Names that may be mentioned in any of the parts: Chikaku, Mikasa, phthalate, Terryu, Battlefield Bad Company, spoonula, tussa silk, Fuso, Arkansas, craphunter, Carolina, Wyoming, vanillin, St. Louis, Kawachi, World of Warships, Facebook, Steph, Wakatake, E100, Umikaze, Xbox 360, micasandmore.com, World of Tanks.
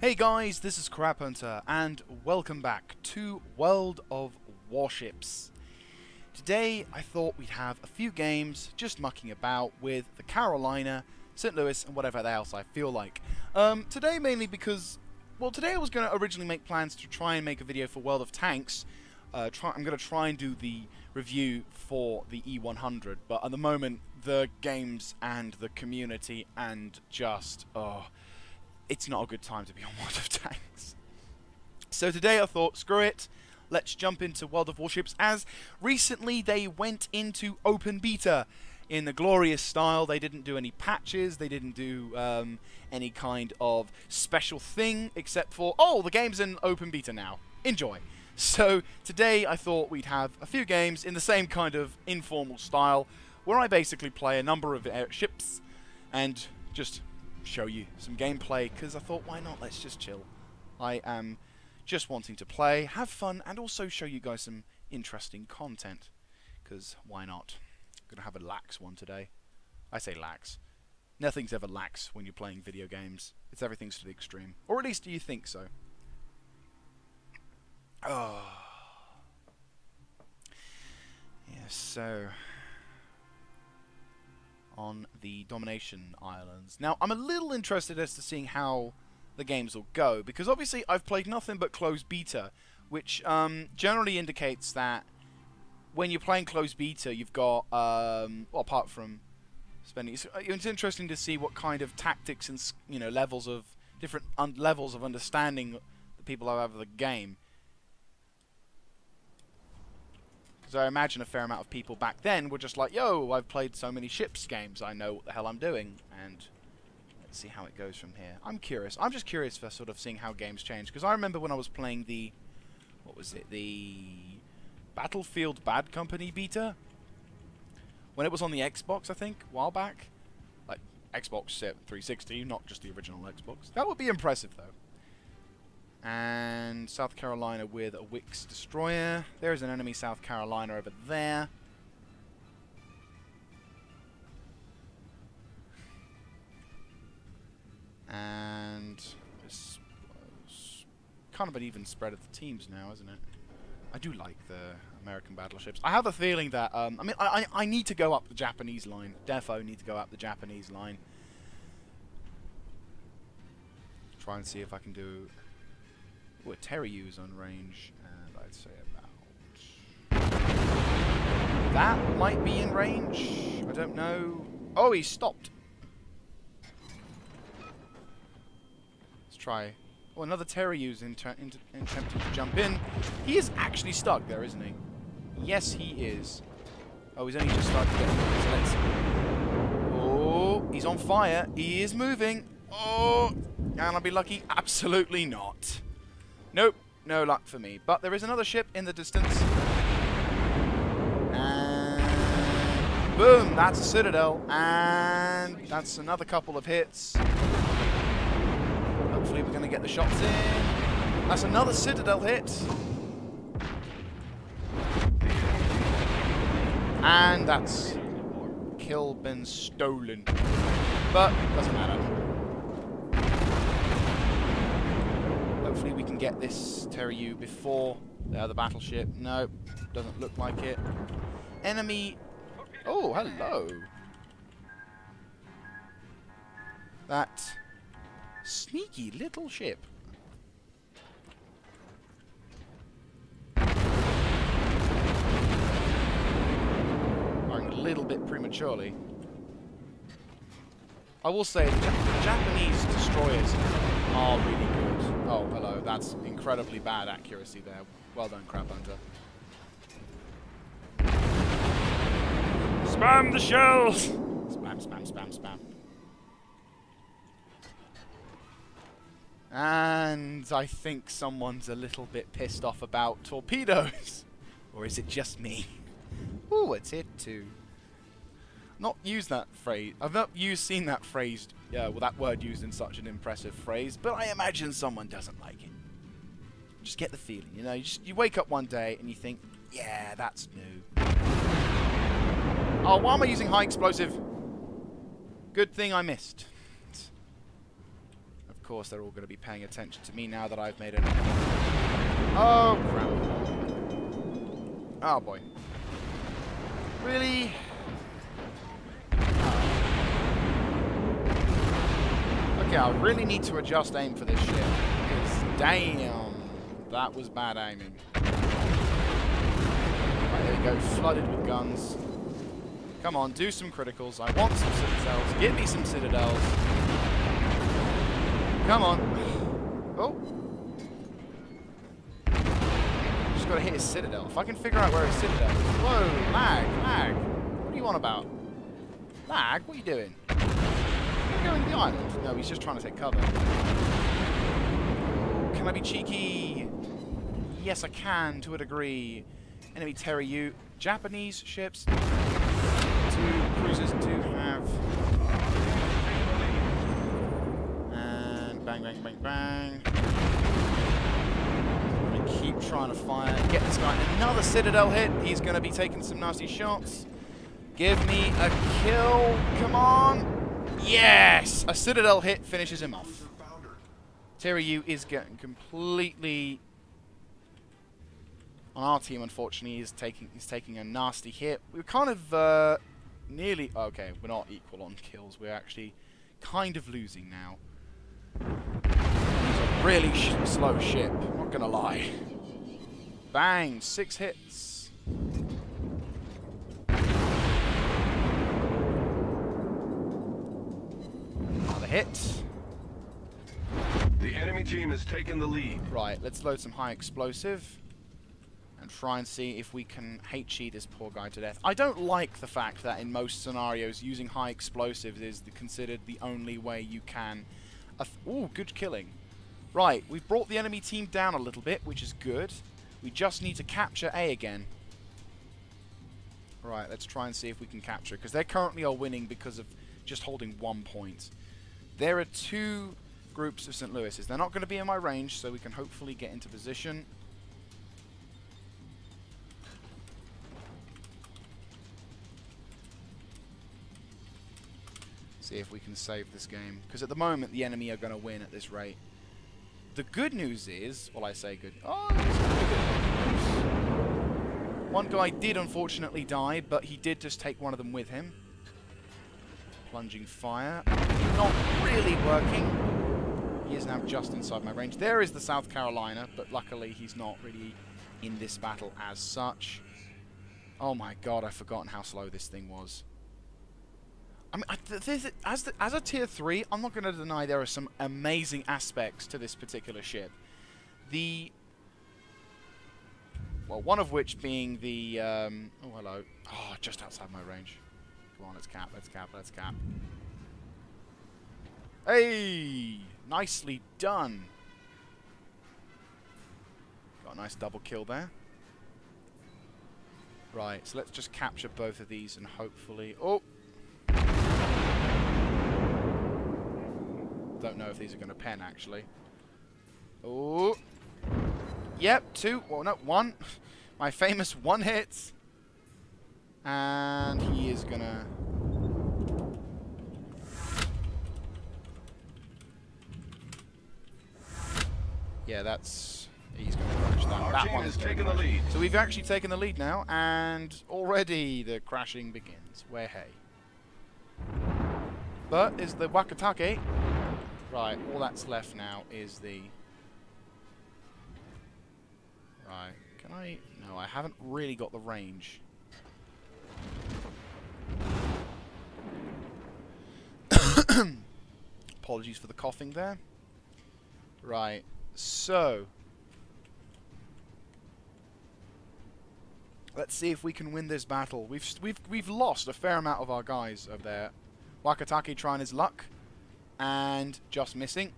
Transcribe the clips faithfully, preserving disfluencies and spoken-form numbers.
Hey guys, this is Crab Hunter, and welcome back to World of Warships. Today, I thought we'd have a few games just mucking about with the Carolina, Saint Louis, and whatever else I feel like. Um, today mainly because, well, today I was going to originally make plans to try and make a video for World of Tanks. Uh, try, I'm going to try and do the review for the E one hundred, but at the moment, the games and the community and just, oh... it's not a good time to be on World of Tanks. So today I thought, screw it, let's jump into World of Warships, as recently they went into open beta in the glorious style. They didn't do any patches, they didn't do um, any kind of special thing, except for, oh, the game's in open beta now, enjoy. So today I thought we'd have a few games in the same kind of informal style, where I basically play a number of ships and just... show you some gameplay, because I thought, why not, let's just chill. I am just wanting to play, have fun, and also show you guys some interesting content, because why not. I'm gonna have a lax one today. I say lax, nothing's ever lax when you're playing video games. It's everything's to the extreme, or at least do you think so. Oh yes, yeah, so on the Domination Islands. Now, I'm a little interested as to seeing how the games will go, because obviously I've played nothing but closed beta, which um, generally indicates that when you're playing closed beta, you've got, um, well, apart from spending... It's, it's interesting to see what kind of tactics and, you know, levels of... different un levels of understanding the people have of the game. Because I imagine a fair amount of people back then were just like, yo, I've played so many ships games, I know what the hell I'm doing. And let's see how it goes from here. I'm curious. I'm just curious for sort of seeing how games change. Because I remember when I was playing the... what was it? The Battlefield Bad Company beta? When it was on the Xbox, I think, a while back. Like, Xbox three sixty, not just the original Xbox. That would be impressive, though. And South Carolina with a Wix destroyer. There is an enemy South Carolina over there. And it's kind of an even spread of the teams now, isn't it? I do like the American battleships. I have a feeling that um, I mean, I, I I need to go up the Japanese line. Defo need to go up the Japanese line. Try and see if I can do. Ooh, a Terryu is on range, and I'd say about... that might be in range? I don't know. Oh, he stopped! Let's try... oh, another Terryu's attempting to jump in. He is actually stuck there, isn't he? Yes, he is. Oh, he's only just started getting... so let's... oh, he's on fire. He is moving. Oh, can I be lucky? Absolutely not. Nope, no luck for me. But there is another ship in the distance. And boom, that's a Citadel. And that's another couple of hits. Hopefully we're going to get the shots in. That's another Citadel hit. And that's kill been stolen. But doesn't matter. Hopefully we can get this Terryu before the other battleship. No, doesn't look like it. Enemy... oh, hello. That sneaky little ship. Firing a little bit prematurely. I will say, the Japanese destroyers are really good. Oh, hello. That's incredibly bad accuracy there. Well done, Crab Hunter. Spam the shells! Spam, spam, spam, spam. And I think someone's a little bit pissed off about torpedoes. Or is it just me? Ooh, it's it too. Not used that phrase. I've not used, seen that phrased, yeah, well, that word used in such an impressive phrase, but I imagine someone doesn't like it. Just get the feeling, you know. You, just, you wake up one day and you think, yeah, that's new. Oh, why am I using high explosive? Good thing I missed. Of course they're all going to be paying attention to me now that I've made it. Oh, crap. Oh, boy. Really? Okay, I really need to adjust aim for this shit. Because, damn, that was bad aiming. Right, there we go, flooded with guns. Come on, do some criticals. I want some citadels. Give me some citadels. Come on. Oh. Just gotta hit his citadel. If I can figure out where his citadel is. Whoa, lag, lag. What do you want about? Lag? What are you doing? Going to the island? No, he's just trying to take cover. Can I be cheeky? Yes, I can, to a degree. Enemy Terryu. Japanese ships. Two cruisers do have... And bang, bang, bang, bang. I'm going to keep trying to fire. Get this guy another citadel hit. He's going to be taking some nasty shots. Give me a kill. Come on. Yes! A citadel hit finishes him off. Terryu is getting completely... On our team, unfortunately, he's taking, he's taking a nasty hit. We're kind of uh, nearly... Okay, we're not equal on kills. We're actually kind of losing now. He's a really sh slow ship. I'm not going to lie. Bang! Six hits. Hit. The enemy team has taken the lead. Right, let's load some high explosive and try and see if we can H E this poor guy to death. I don't like the fact that in most scenarios using high explosives is the, considered the only way you can. Ooh, good killing. Right, we've brought the enemy team down a little bit, which is good. We just need to capture A again. Right, let's try and see if we can capture, because they currently are winning because of just holding one point. There are two groups of Saint Louis's. They're not going to be in my range, so we can hopefully get into position. See if we can save this game. Because at the moment, the enemy are going to win at this rate. The good news is... Well, I say good... Oh, it's really good news. One guy did, unfortunately, die, but he did just take one of them with him. Plunging fire. Not really working. He is now just inside my range. There is the South Carolina, but luckily he's not really in this battle as such. Oh my god, I've forgotten how slow this thing was. I mean, I th th as, the, as a tier three, I'm not going to deny there are some amazing aspects to this particular ship. The... Well, one of which being the... Um, oh, hello. Oh, just outside my range. Come on, let's cap, let's cap, let's cap. Hey! Nicely done. Got a nice double kill there. Right, so let's just capture both of these and hopefully... Oh! Don't know if these are going to pen, actually. Oh! Yep, two. Well, no, one. My famous one hits. And he is gonna... Yeah, that's... He's gonna crash that. Our that one's taken the lead. So we've actually taken the lead now, and already the crashing begins. Where hey. But is the Wakatake. Right, all that's left now is the... Right, can I... No, I haven't really got the range. Apologies for the coughing there. Right, so let's see if we can win this battle. We've we've we've lost a fair amount of our guys over there. Wakatake trying his luck and just missing.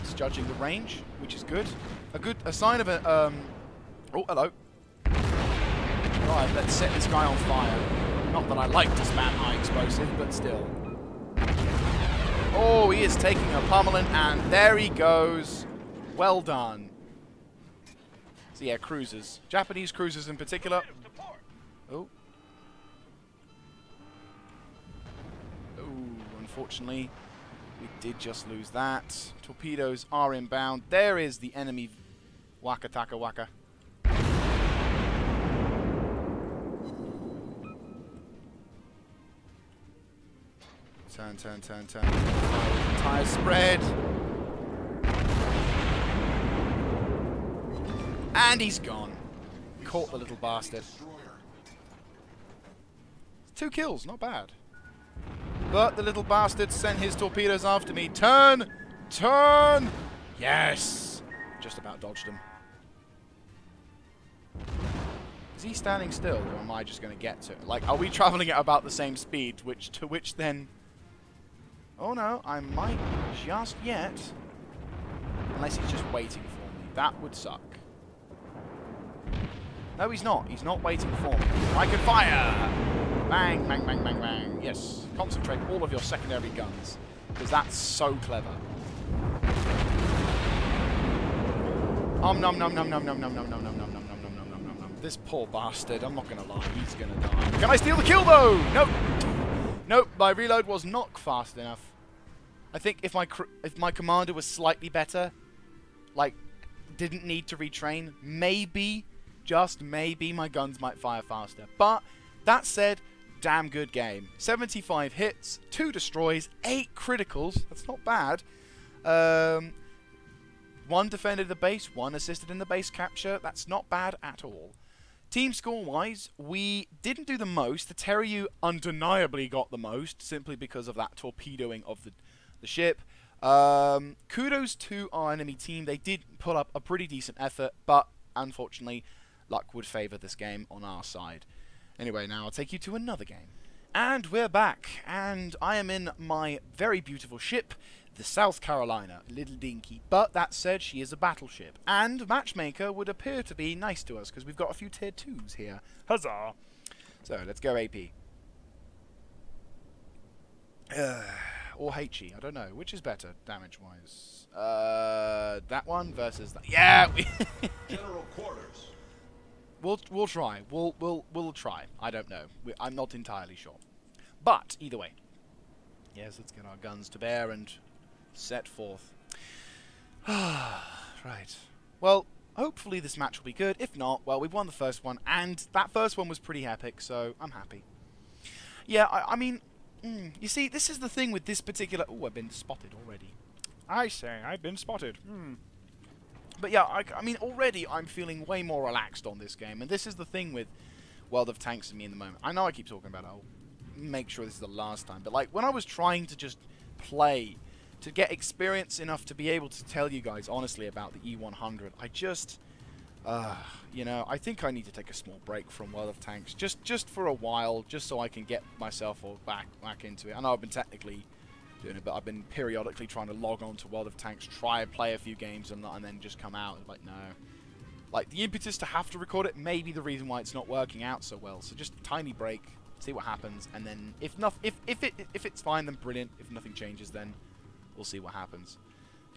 It's judging the range, which is good. A good a sign of a um. Oh, hello. Right, let's set this guy on fire. Not that I like to spam high explosive, but still. Oh, he is taking a pummeling, and there he goes. Well done. So yeah, cruisers. Japanese cruisers in particular. Oh. Oh, unfortunately, We did just lose that. Torpedoes are inbound. There is the enemy Wakatake Waka. Turn, turn, turn, turn. Tire spread. And he's gone. Caught the little bastard. Two kills, not bad. But the little bastard sent his torpedoes after me. Turn! Turn! Yes! Just about dodged him. Is he standing still, or am I just going to get to it? Like, are we traveling at about the same speed, which to which then... Oh no, I might just yet. Unless he's just waiting for me. That would suck. No, he's not. He's not waiting for me. I can fire! Bang, bang, bang, bang, bang. Yes. Concentrate all of your secondary guns. Because that's so clever. Om nom nom nom nom nom nom nom nom nom nom nom nom nom nom nom nom nom. This poor bastard, I'm not going to lie. He's going to die. Can I steal the kill though? Nope. Nope, my reload was not fast enough. I think if my cr if my commander was slightly better, like, didn't need to retrain, maybe, just maybe, my guns might fire faster. But, that said, damn good game. seventy-five hits, two destroys, eight criticals, that's not bad. Um, one defended the base, one assisted in the base capture, that's not bad at all. Team score-wise, we didn't do the most. The Terryu undeniably got the most, simply because of that torpedoing of the, the ship. Um, kudos to our enemy team. They did pull up a pretty decent effort, but unfortunately, luck would favour this game on our side. Anyway, now I'll take you to another game. And we're back, and I am in my very beautiful ship, the South Carolina, little dinky. But that said, she is a battleship, and Matchmaker would appear to be nice to us, because we've got a few tier twos here. Huzzah! So, let's go A P. Uh, or HE, I don't know. Which is better, damage-wise? Uh, that one versus that. Yeah! General quarters. We'll, we'll try. We'll, we'll, we'll try. I don't know. We, I'm not entirely sure. But, either way. Yes, let's get our guns to bear and... set forth. Right. Well, hopefully this match will be good. If not, well, we won the first one, and that first one was pretty epic, so I'm happy. Yeah, I, I mean, mm, you see, this is the thing with this particular... Oh, I've been spotted already. I say, I've been spotted. Hmm. But yeah, I, I mean, already I'm feeling way more relaxed on this game, and this is the thing with World of Tanks and me in the moment. I know I keep talking about it. I'll make sure this is the last time, but like, when I was trying to just play... to get experience enough to be able to tell you guys honestly about the E one hundred, I just, uh, you know, I think I need to take a small break from World of Tanks, just just for a while, just so I can get myself all back, back into it. I know I've been technically doing it, but I've been periodically trying to log on to World of Tanks, try and play a few games and, and then just come out, like, no. Like, the impetus to have to record it may be the reason why it's not working out so well, so just a tiny break, see what happens, and then if, not, if, if, it, if it's fine, then brilliant. If nothing changes, then... we'll see what happens.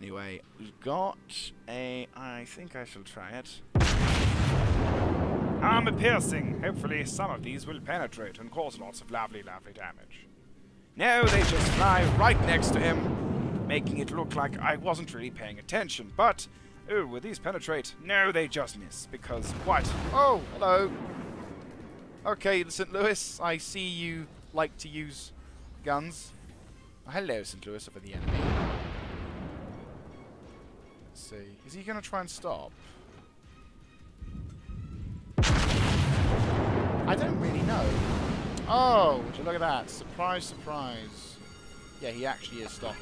Anyway, we've got a... I think I shall try it. Armor piercing. Hopefully some of these will penetrate and cause lots of lovely, lovely damage. No, they just fly right next to him, making it look like I wasn't really paying attention. But, oh, will these penetrate? No, they just miss. Because what? Oh, hello. Okay, Saint Louis, I see you like to use guns. Hello, Saint Louis, over the enemy. Let's see. Is he going to try and stop? I don't really know. Oh, would you look at that. Surprise, surprise. Yeah, he actually is stopping.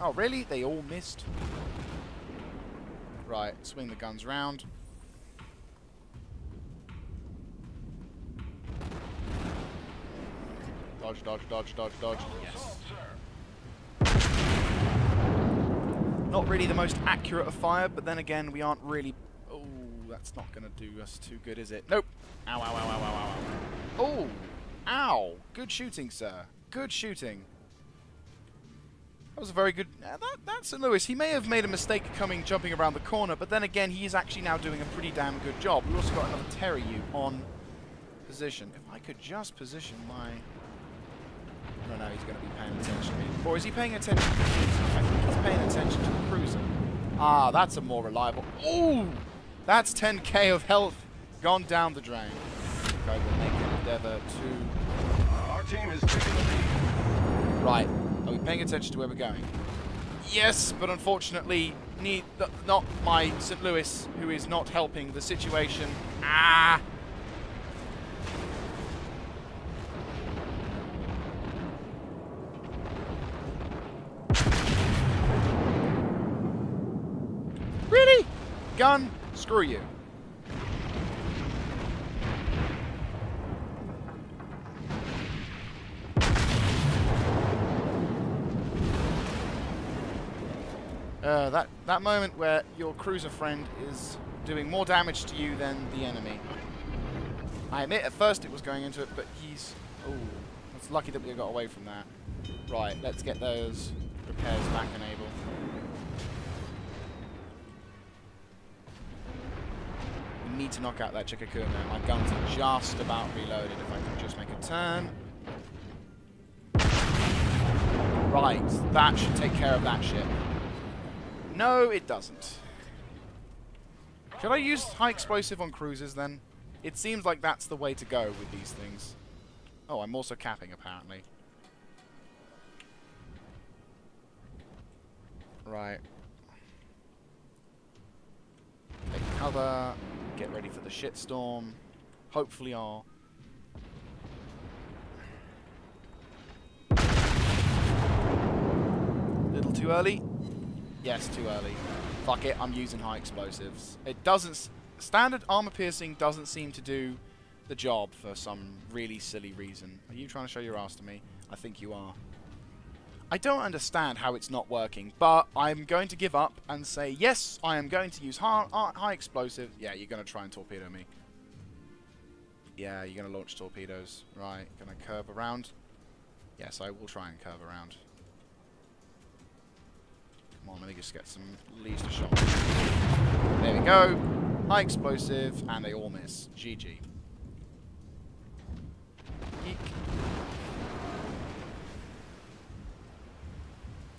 Oh, really? They all missed? Right, swing the guns round. Dodge, dodge, dodge, dodge, dodge. Yes. Not really the most accurate of fire, but then again, we aren't really... Oh, that's not going to do us too good, is it? Nope. Ow, ow, ow, ow, ow, ow, ow. Oh, ow. Good shooting, sir. Good shooting. That was a very good... Uh, that, that's Saint Louis. He may have made a mistake coming, jumping around the corner, but then again, he is actually now doing a pretty damn good job. We've also got another Terryu on position. If I could just position my... No, no, he's going to be paying attention to me. Or is he paying attention to the cruiser? I think he's paying attention to the cruiser. Ah, that's a more reliable... Ooh! That's ten K of health gone down the drain. Okay, we'll make an endeavour to... Our team is taking the lead. Right. Are we paying attention to where we're going? Yes, but unfortunately, need th not my Saint Louis, who is not helping the situation. Ah! Really? Gun, screw you. Uh, that, that moment where your cruiser friend is doing more damage to you than the enemy. I admit at first it was going into it, but he's... Ooh, it's lucky that we got away from that. Right, let's get those repairs back enabled. We need to knock out that Chikaku now. My guns are just about reloaded. If I can just make a turn. Right, that should take care of that ship. No, it doesn't. Should I use high explosive on cruisers then? It seems like that's the way to go with these things. Oh, I'm also capping apparently. Right. Take cover. Get ready for the shitstorm. Hopefully our... A little too early. Yes, too early. Fuck it, I'm using high explosives. It doesn't... S standard armor piercing doesn't seem to do the job for some really silly reason. Are you trying to show your ass to me? I think you are. I don't understand how it's not working, but I'm going to give up and say, yes, I am going to use high, high explosives. Yeah, you're going to try and torpedo me. Yeah, you're going to launch torpedoes. Right, going to curve around. Yes, I will try and curve around. Come on, let me just get some leads to shot. There we go. High explosive, and they all miss. G G. Eek.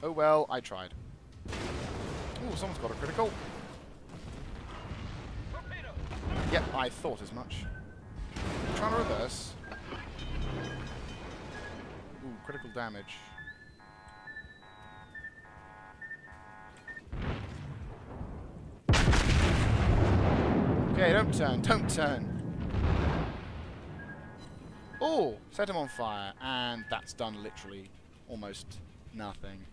Oh well, I tried. Oh, someone's got a critical. Yep, I thought as much. I'm trying to reverse. Ooh, critical damage. Okay, don't turn, don't turn. Oh, set him on fire, and that's done literally almost nothing.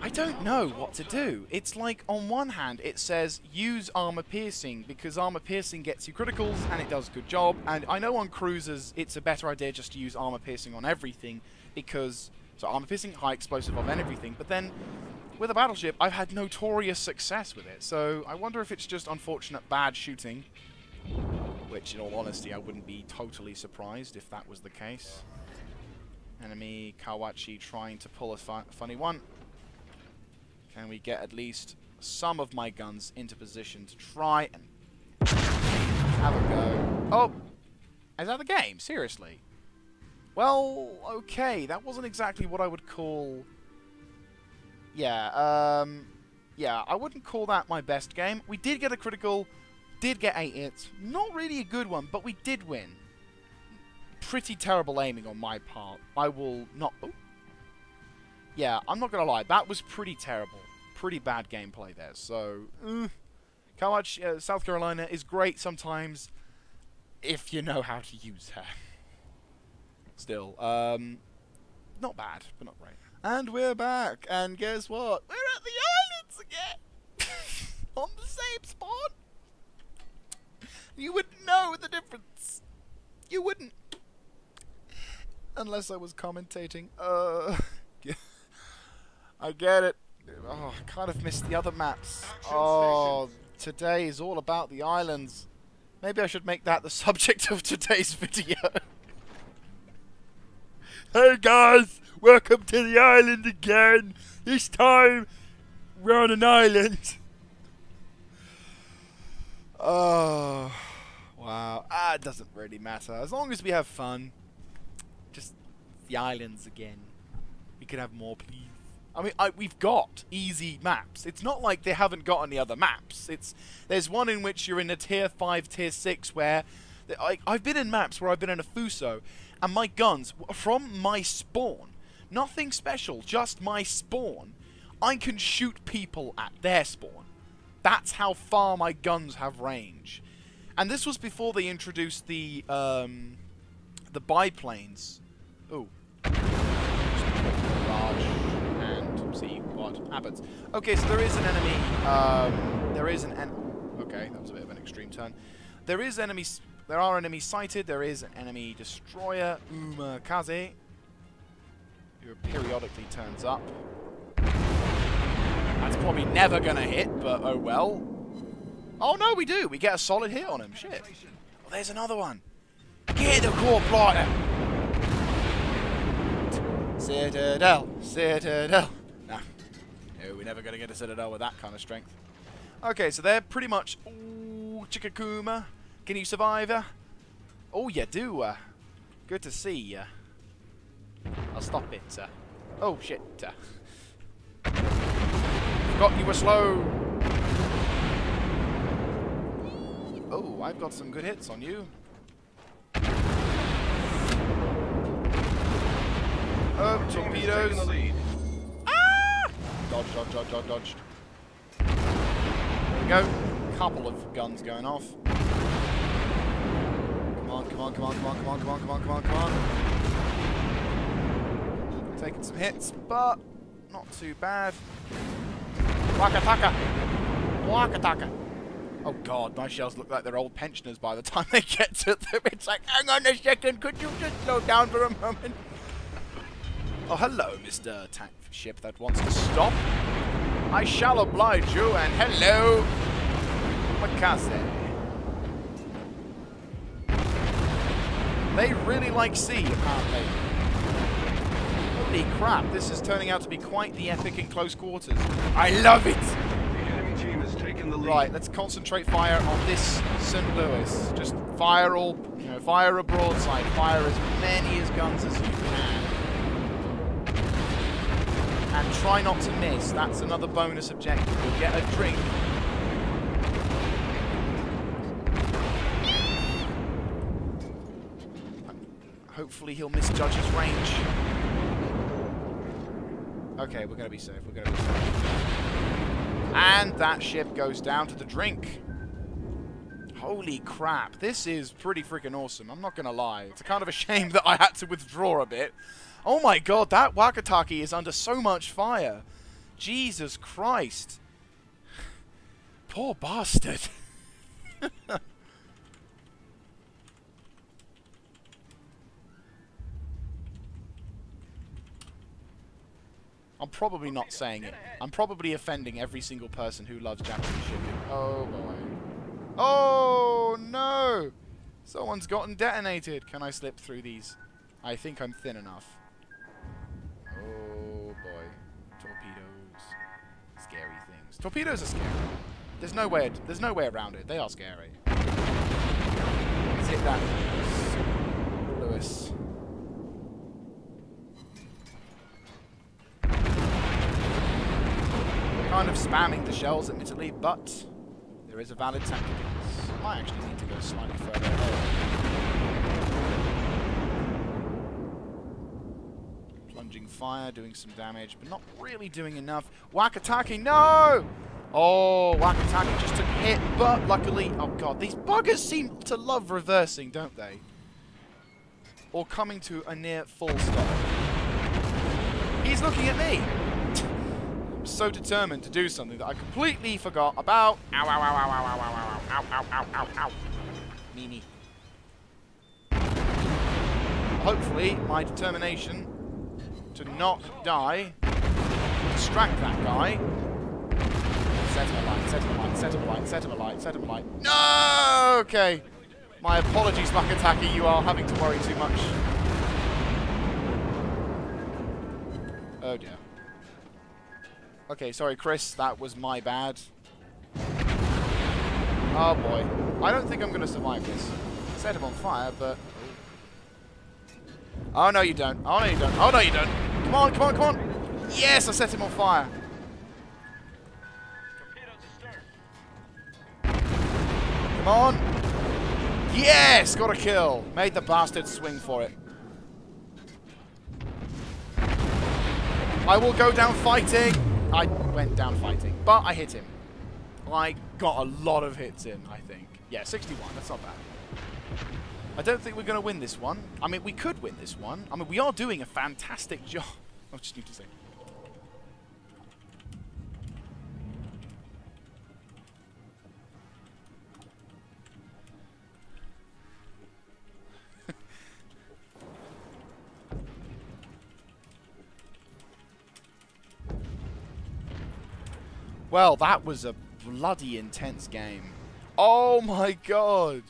I don't know what to do. It's like, on one hand, it says use armor piercing, because armor piercing gets you criticals, and it does a good job. And I know on cruisers, it's a better idea just to use armor piercing on everything, because... So armor piercing, high explosive on everything, but then... With a battleship, I've had notorious success with it, so I wonder if it's just unfortunate bad shooting. Which, in all honesty, I wouldn't be totally surprised if that was the case. Enemy Kawachi trying to pull a fu funny one. Can we get at least some of my guns into position to try and have a go? Oh! Is that the game? Seriously? Well, okay, that wasn't exactly what I would call... Yeah, um, yeah, I wouldn't call that my best game. We did get a critical, did get eight hits. Not really a good one, but we did win. Pretty terrible aiming on my part. I will not... Oh. Yeah, I'm not going to lie. That was pretty terrible. Pretty bad gameplay there. So, uh, Kawachi, uh, South Carolina is great sometimes if you know how to use her. Still, um, not bad, but not great. And we're back, and guess what? We're at the islands again! On the same spot! You wouldn't know the difference! You wouldn't! Unless I was commentating. Uh, I get it. Oh, I kind of missed the other maps. Oh, today is all about the islands. Maybe I should make that the subject of today's video. Hey guys! Welcome to the island again. This time, we're on an island. Oh, wow. Ah, it doesn't really matter. As long as we have fun. Just the islands again. We could have more, please. I mean, I, we've got easy maps. It's not like they haven't got any other maps. It's There's one in which you're in a tier five, tier six where... They, I, I've been in maps where I've been in a Fuso, and my guns, from my spawn, nothing special, just my spawn, I can shoot people at their spawn. That's how far my guns have range. And this was before they introduced the, um, the biplanes. Ooh. See what happens. Okay, so there is an enemy. Um, there is an en okay, that was a bit of an extreme turn. There is enemies. There are enemies sighted. There is an enemy destroyer, Umikaze, who periodically turns up. That's probably never gonna hit, but oh well. Oh no, we do. We get a solid hit on him. Shit. Oh, there's another one. Get the core blighter. Citadel. Citadel. We're never going to get a Citadel with that kind of strength. Okay, so they're pretty much... Ooh, Chikaku, can you survive? Uh? Oh, you do. Uh. Good to see you. I'll stop it. Uh. Oh, shit. Uh. Forgot you were slow. Oh, I've got some good hits on you. Oh, torpedoes. Dodge, dodge, dodge, dodge, dodge. There we go. Couple of guns going off. Come on, come on, come on, come on, come on, come on, come on, come on, come on. Taking some hits, but not too bad. Wakatake! Wakatake! Oh god, my shells look like they're old pensioners by the time they get to them. It's like, hang on a second, could you just slow down for a moment? Oh, hello, Mister Tank Ship that wants to stop. I shall oblige you, and hello, Mikasa. They really like sea, apparently. Holy crap, this is turning out to be quite the epic in close quarters. I love it! The enemy team has taken the lead. Right, let's concentrate fire on this Saint Louis. Just fire all, you know, fire a broadside, fire as many as guns as you can. And try not to miss. That's another bonus objective. You'll get a drink. Hopefully he'll misjudge his range. Okay, we're going to be safe. We're going to be safe. And that ship goes down to the drink. Holy crap. This is pretty freaking awesome. I'm not going to lie. It's kind of a shame that I had to withdraw a bit. Oh my god, that Wakatake is under so much fire. Jesus Christ. Poor bastard. I'm probably not saying it. I'm probably offending every single person who loves Japanese shipping. Oh boy. Oh no! Someone's gotten detonated. Can I slip through these? I think I'm thin enough. Scary things. Torpedoes are scary. There's no way. There's no way around it. They are scary. Let's hit that, Lewis. Kind of spamming the shells, admittedly, but there is a valid tactic. I might actually need to go slightly further away. Plunging fire, doing some damage, but not really doing enough. Wakatake, no! Oh, Wakatake just took a hit, but luckily... Oh, God, these buggers seem to love reversing, don't they? Or coming to a near full stop. He's looking at me! I'm so determined to do something that I completely forgot about. Ow, ow, ow, ow, ow, ow, ow, ow, ow, ow, ow, ow. Meanie. Hopefully, my determination to not die... Distract that guy. Set him alight, set him alight, set him alight, set him alight, set him alight. No! Okay. My apologies, Wakatake, you are having to worry too much. Oh dear. Okay, sorry Chris, that was my bad. Oh boy. I don't think I'm going to survive this. Set him on fire, but... Oh no you don't. Oh no you don't. Oh no you don't. Come on, come on, come on! Yes, I set him on fire! Come on! Yes! Got a kill! Made the bastard swing for it. I will go down fighting! I went down fighting, but I hit him. I got a lot of hits in, I think. Yeah, sixty-one, that's not bad. I don't think we're going to win this one. I mean, we could win this one. I mean, we are doing a fantastic job. I just need to say. Well, that was a bloody intense game. Oh my god!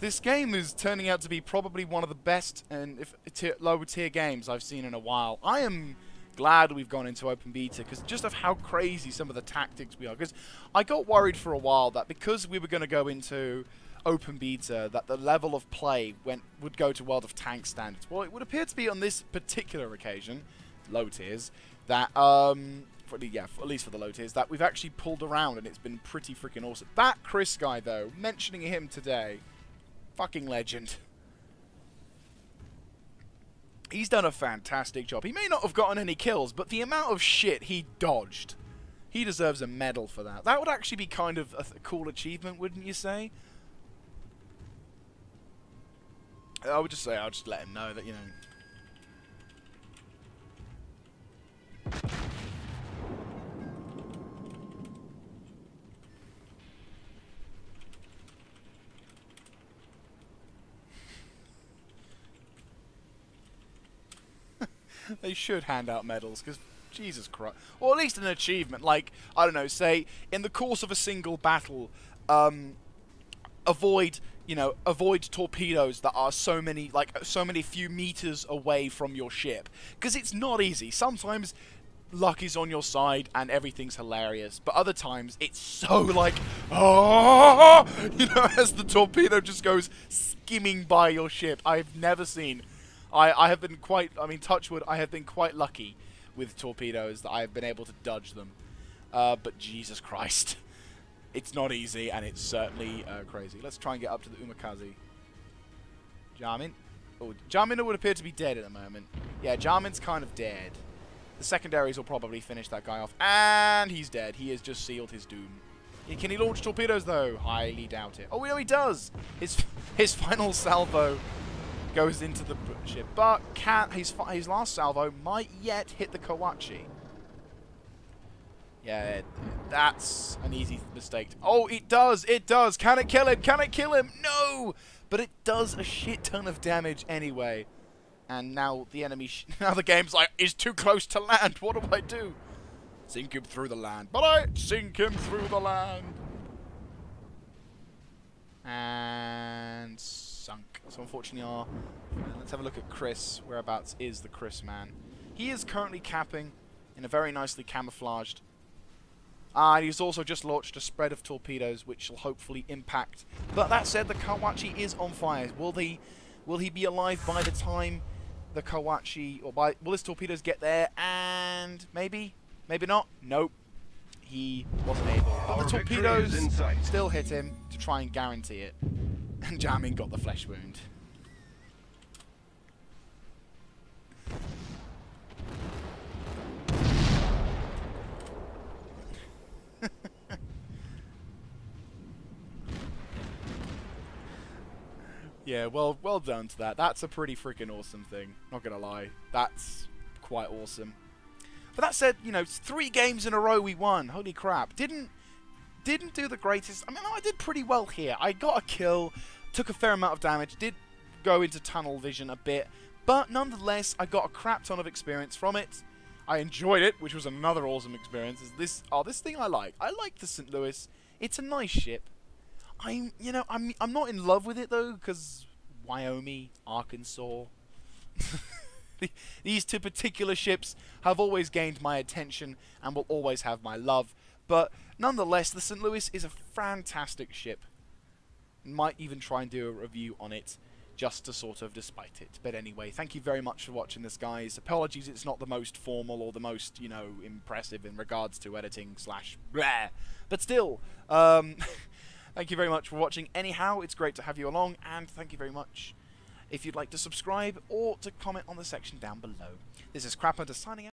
This game is turning out to be probably one of the best and if tier, lower tier games I've seen in a while. I am glad we've gone into open beta because just of how crazy some of the tactics we are. Because I got worried for a while that because we were going to go into open beta that the level of play went would go to World of Tanks standards. Well, it would appear to be on this particular occasion, low tiers, that um. For the, yeah, for, at least for the low tiers, that we've actually pulled around and it's been pretty freaking awesome. That Chris guy, though, mentioning him today, fucking legend. He's done a fantastic job. He may not have gotten any kills, but the amount of shit he dodged, he deserves a medal for that. That would actually be kind of a th- cool achievement, wouldn't you say? I would just say, I'll just let him know that, you know... They should hand out medals, because Jesus Christ. Or at least an achievement, like, I don't know, say, in the course of a single battle, um, avoid, you know, avoid torpedoes that are so many, like, so many few meters away from your ship. Because it's not easy. Sometimes luck is on your side and everything's hilarious, but other times it's so, like, oh, you know, as the torpedo just goes skimming by your ship. I've never seen... I, I have been quite, I mean, touchwood, I have been quite lucky with torpedoes that I have been able to dodge them. Uh, but Jesus Christ, it's not easy and it's certainly uh, crazy. Let's try and get up to the Umikaze. Jarmin? Oh, Jarmin would appear to be dead at the moment. Yeah, Jarmin's kind of dead. The secondaries will probably finish that guy off. And he's dead. He has just sealed his doom. Can he launch torpedoes, though? Highly doubt it. Oh, no, he does. His, his final salvo... goes into the ship, but can't, his, his last salvo might yet hit the Kawachi. Yeah, that's an easy mistake. Oh, it does, it does. Can it kill him? Can it kill him? No! But it does a shit ton of damage anyway. And now the enemy, sh now the game's like, is too close to land. What do I do? Sink him through the land. But I sink him through the land. And... So unfortunately our... Let's have a look at Chris. Whereabouts is the Chris man? He is currently capping in a very nicely camouflaged... Ah, and he's also just launched a spread of torpedoes which shall hopefully impact. But that said, the Kawachi is on fire. Will they, will he be alive by the time the Kawachi... or by... will his torpedoes get there? And... maybe? Maybe not? Nope. He wasn't able. But the torpedoes still hit him to try and guarantee it. And Jamin got the flesh wound. Yeah, well, well done to that. That's a pretty freaking awesome thing. Not gonna lie, that's quite awesome. But that said, you know, three games in a row we won. Holy crap! Didn't. Didn't do the greatest. I mean, I did pretty well here. I got a kill, took a fair amount of damage, did go into tunnel vision a bit, but nonetheless, I got a crap ton of experience from it. I enjoyed it, which was another awesome experience. Is this oh, this thing I like. I like the Saint Louis. It's a nice ship. I'm, you know, I'm, I'm not in love with it though, because Wyoming, Arkansas. These two particular ships have always gained my attention and will always have my love. But nonetheless, the Saint Louis is a fantastic ship. Might even try and do a review on it just to sort of despite it. But anyway, thank you very much for watching this, guys. Apologies it's not the most formal or the most, you know, impressive in regards to editing slash blah. But still, um, thank you very much for watching. Anyhow, it's great to have you along, and thank you very much if you'd like to subscribe or to comment on the section down below. This is Crapper signing out.